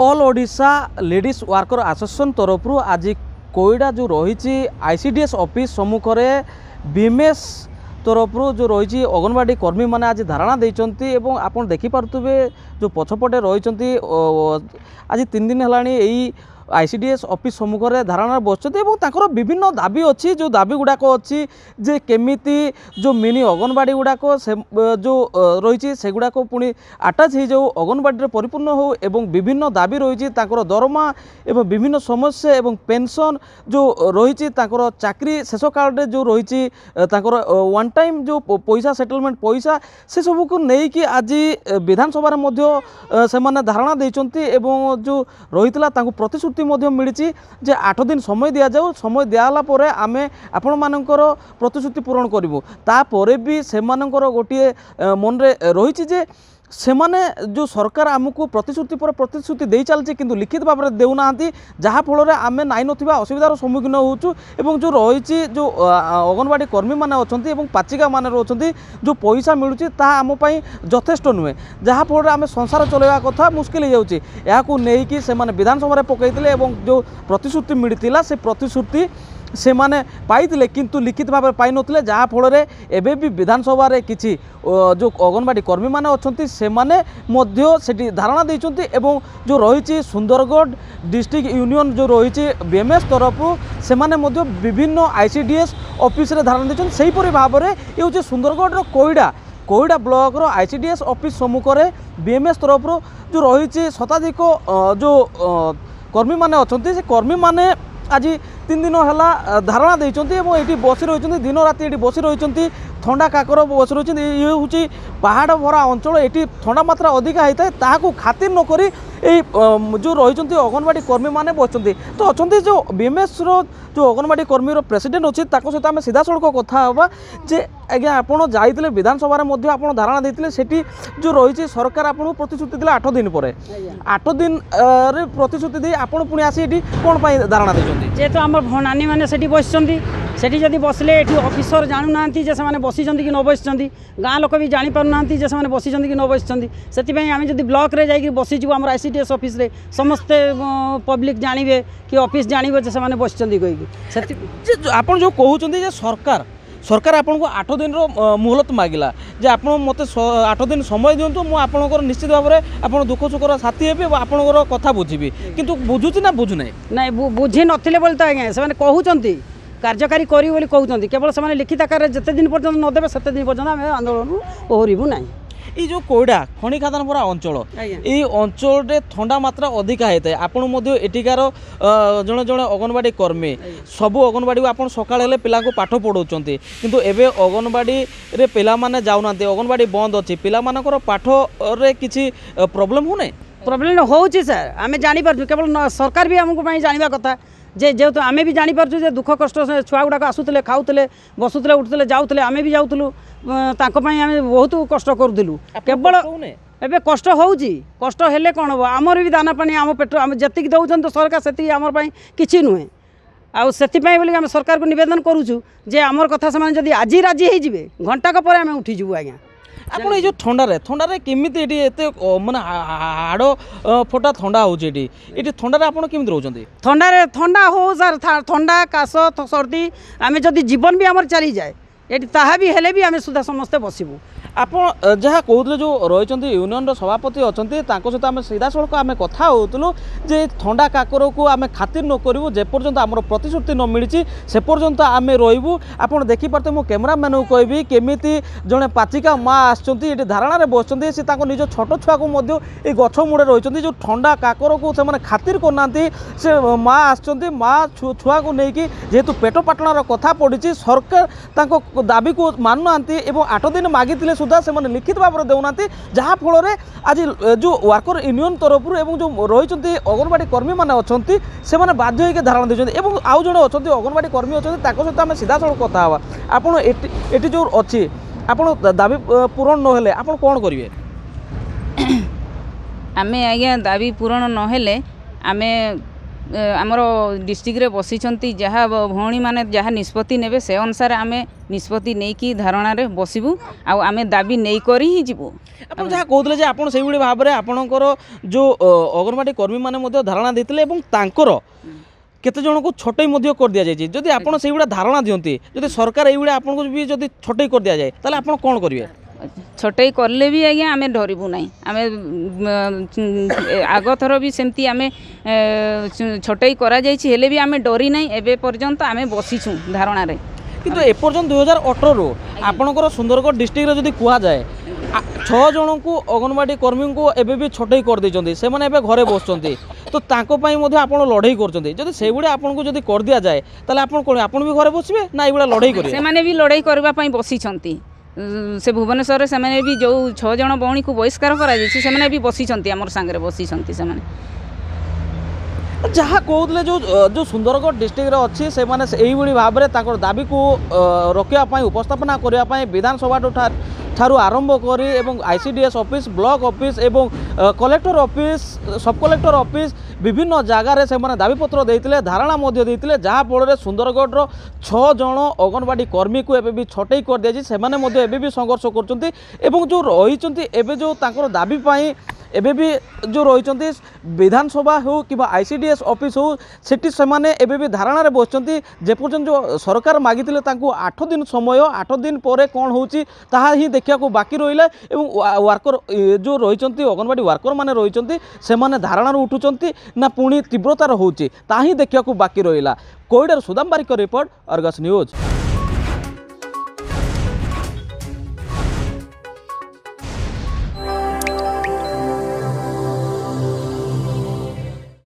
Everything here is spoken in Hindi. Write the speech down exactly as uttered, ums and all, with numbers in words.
All Odisha ladies worker association तरफ आज कोईडा जो रही आईसीडीएस ऑफिस सम्मुख में बीएमएस तरफ जो रही अंगनवाड़ी कर्मी मैंने आज धारणा देते आप देखिपे जो पछपटे रही आज तीन दिन है यही आईसीडीएस ऑफिस सम्मुख में धारणा बसर विभिन्न दाबी अच्छी जो दाबी गुड़ाक अच्छी जे केमिति जो मिनी अंगनवाड़ी गुड़ाक जो रही से गुड़ाक पुणी आटाच हो अंगनवाड़ी परिपूर्ण हो एवं विभिन्न दाबी रही दरमा एवं विभिन्न समस्या एवं पेंशन जो रही चाकरी शेष काल जो रही वन टाइम जो पैसा सेटलमेंट पैसा से सब को लेकिन आज विधानसभा से धारणा देते जो रही प्रतिश्रुति मिली जे आठ दिन समय दि जाऊ समय दिगला परे आमे आपण मानकर प्रतिश्रुति पूरण करूँ तापर भी से गोटे मन रे रही जे से माने जो सरकार आमको प्रतिश्रुति पर प्रतिश्रुति दे चलती किंतु लिखित भाव में देना जहाँफल आम नाई ना असुविधार सम्मुखीन होचु एवं जो रही जो अंगनवाड़ी कर्मी मैंने अच्छे पाचिका मान रही जो पैसा मिलूँ तामपाई जथेष नुहे जहाँफल आम संसार चलवा कथा मुस्किल हो जाए से विधानसभा पकईते जो प्रतिश्रुति मिलता से प्रतिश्रुति से माने पाइले किंतु लिखित भाव में पाई नथिले जहाँफल एबे भी विधानसभा किसी जो अंगनवाड़ी कर्मी मैंने अच्छा से माने मध्य सेठी धारणा देते एवं जो रही सुंदरगढ़ डिस्ट्रिक्ट यूनियन जो रही बीएमएस तरफ से माने मध्य विभिन्न आईसीडीएस ऑफिस रे धारणा देछन सेहीपरि भाव में ये हूँ सुंदरगढ़ कोईडा कोईडा ब्लॉक रो आईसीडीएस ऑफिस सम्मुख में बीएमएस तरफ जो रही शताधिक जो कर्मी मैंने अच्छा से कर्मी मैंने आज तीन दिन है धारणा देते ये बसी रही दिन राति ये बसी रही थंडा काकर बसी रही ये हूँ पहाड़ भरा अंचल ये थंडा मात्रा अधिका होता है ताकू खातिर नक जो रही अंगनवाड़ी कर्मी मैंने बच्चे तो अच्छा जो बीएमएस रो जो अंगनवाड़ी कर्मी रो प्रेसिडेंट अच्छी सहित आम सीधा सड़क कथा हाँ जे आज्ञा आपड़ जाते विधानसभा धारणा देते सेठी जो रही सरकार आपको प्रतिश्रुति देते आठ दिन पर आठ दिन प्रतिश्रुति दे आप पुणी आसी कौन धारणा देते जेहतु आम भणानी मैंने से बसि सेठी जब बसले ये अफिसर जानू ना से बसी कि न बस गाँ लोक भी जापर ना से बसी कि न बस से आम जब ब्लॉक रे जाकर बसीजु आम आईसीडीएस ऑफिस रे समस्ते पब्लिक जानिबे कि ऑफिस जानिबे जे से बस कहीकि आप जो कहते सरकार सरकार आपन को आठ दिन रो मुहलत मागिला जे आप मत आठ दिन समय दिंतु मु आपनकर निश्चित भाव में आप दुख सुखर साथी हेबी आपनकर कथा बुझी किंतु बुझुची ना बुझुना ना बुझी नथिले बोलता आज्ञा से कहते कार्यकारी करी कहते केवल से लिखित आकार जिते दिन पर्यटन नदेवे से दिन पर्यटन आम आंदोलन ओहरिबू ना ये जो कोईडा खणी खादान भरा अंचल ये अंचल रे थंडा मात्रा अधिका होता है आपण मध्य एटिकार जड़े जड़े अंगनवाड़ी कर्मी सबू अंगनवाड़ी आप सकाल पिला को पाठ पढ़ाउछंती किंतु एबे अंगनवाड़ी रे पिला माने जाउना अंगनवाड़ी बंद अछि पिला मानकर पाठ रे किछि प्रॉब्लम होने प्रॉब्लम होउछि सर आम जानिपारछु केवल सरकार भी हमको पई जानिबा कथा जे जेहतु तो आम भी जापर जे दुख कष्ट छुआ गुड़ाक आसूले खाऊले बसुले उठुले जाऊे आम भी जाऊँ आम बहुत कष्ट करूँ केवल एवं कष्ट होउची कष्ट हेले कौन हम आमर भी दाना पानी आम पेट आम जी दौरान तो सरकार से आम कि नुहे आउ से सरकार को निवेदन करूँ जे आम कथा से आज राजी हो घंटाक पर आम उठीजु आज्ञा आपन ये जो थंडारे थंडारे केमिति एटी एते माने हाड़ फोटा थंडा होउची एटी एटी थंडारे आपन केमिति रहउचंती थंडारे थंडा हो सर थंडा कास सर्दी आमे जदी जीवन भी हमर चली जाए एटी ताहा भी हेले भी आमे सुधा समस्ते बसिबू आपन जहा कहउतले जो रहिचंती यूनियन रो सभापति अछंती तांको सहित आमे सीधा सड़क आमे कथा होउतलु जे थंडा काकर को आमे खातिर न करिवो जे पर्यंत हमर प्रतिश्रुति न मिलिची से पर्यंत आमे रहिबू आपन देखि परते मो कैमरामैन को कहबी केमिति जने पाचिका मा आछंती एटी धारणा रे बसचंती से तांको निजो छोटो छुआ को मध्य ए गछो मुडे रहिचंती जो थंडा काकर को से माने खातिर करनांती से मा आछंती मा छुआ को नेकी जेतु पेटो पाटणा रो कथा पडिची सरकार तांको दाबी को मानुनांती एवं आठ दिन मागितिले सुधा से माने लिखित भाव में देना जहाँफल आज जो वर्कर यूनियन तरफ जो रही अंगनवाड़ी कर्मी मैंने अच्छा से माने बाध्य होकर धारणा देते आउ जो अच्छा अंगनवाड़ी कर्मी अच्छा सहित आम सीधा सड़क कथा हाँ आपड़ ये जो अच्छी आपड़ दाबी पूरण नहेले आप कौन करेंगे आम आज्ञा दाबी पूरण नहेले आम आमर डिस्ट्रिक्ट रे बसिचंती जहा भौणी माने जहा निष्पत्ति नेबे से अनुसार आमे निष्पत्ति नै कि धारणा रे बसिबू आ आमे दाबी नै करी हि जिवो। आपण जहा कहउतले जे आपण सेहि बडी भाबरे आपणकर जो अगरवाडी कर्मी माने मध्ये धारणा दैतले एवं तांकर केते जण को छोटै मध्ये कर दिया जाय जदि आपण सेहि बडी धारणा दियंती जदि सरकार एहि बडी आपण को भी जदि छोटै कर दिया जाय तले आपण कोन करिवे? छोटे कले भी आज्ञा आम डरबू ना आम आग थर भी सेमती आम छोटे करा हेले भी आम डरी ना एवं पर्यंत आम बसीचू धारणा रे किंतु एपर्यंत दुई हजार अठर रु आपणकर सुंदरगढ़ डिस्ट्रिक्ट जदि कह जाए छः जन को अंगनवाड़ी कर्मी को एवं भी छोटे कर देते से घरे बसुँच तो आपड़ लड़े कर कर दि जाए आपड़ भी घरे बसबे ना ये लड़े कर भी लड़े करने बसी से भुवनेश्वर से मैंने भी जो छः जन भौणी को बहिष्कार कर भी बसी आमर सांगे बसी जहाँ कहते जो जो सुंदरगढ़ डिस्ट्रिक्ट अच्छी से मैंने यही भाव में दाबी को रखापी उपस्थापना करने विधानसभा ठारू आरंभ कर आईसीडीएस ऑफिस ब्लॉक ऑफिस एवं collector office sub collector office विभिन्न जगार से दाबीपत्र देते धारणा देते जहाँफल सुंदरगढ़ छः जन अंगनवाड़ी कर्मी को एवं भी छटई कर दी जाए भी संघर्ष कर जो रही जो दाबीपाई एबे भी जो रही विधानसभा हो कि आईसीडीएस ऑफिस हो सेठी सेमाने एबे भी धारणा रे बसचंती जेपर्यंत जो सरकार मागितिले तांको आठ दिन समय आठ दिन पर कौन होची ताहा ही देखिया को बाकी रहिले एवं वर्कर जो रही अंगनवाड़ी वर्कर माने रही सेमाने धारणा रे उठुचंती ना पुणी तीव्रता होची ताही देखिया को बाकी रहिला। Koida Sudam Barik report Argus news.